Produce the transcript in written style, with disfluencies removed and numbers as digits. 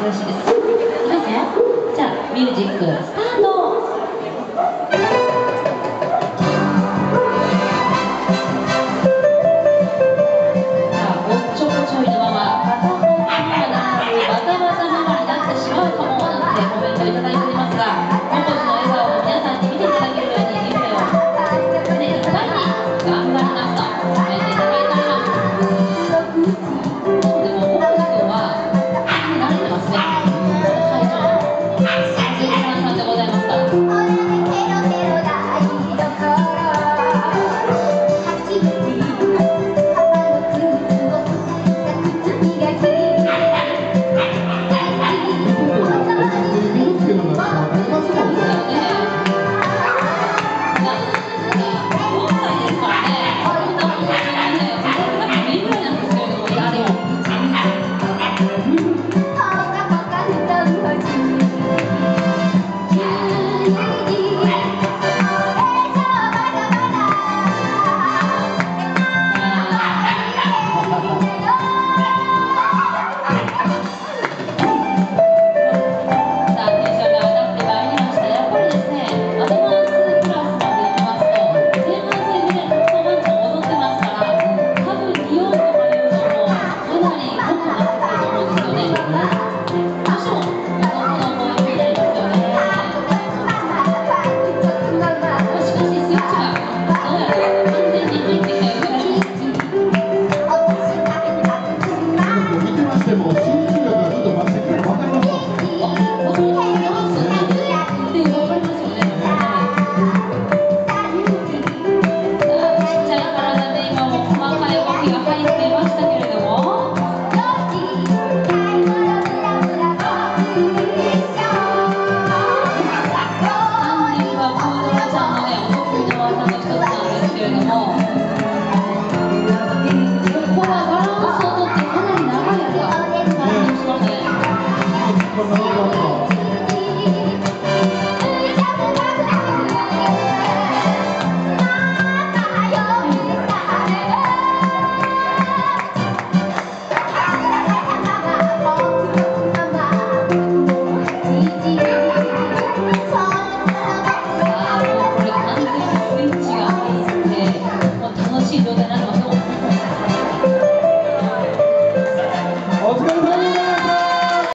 よろしいです。いきますよ。じゃあミュージックスタート。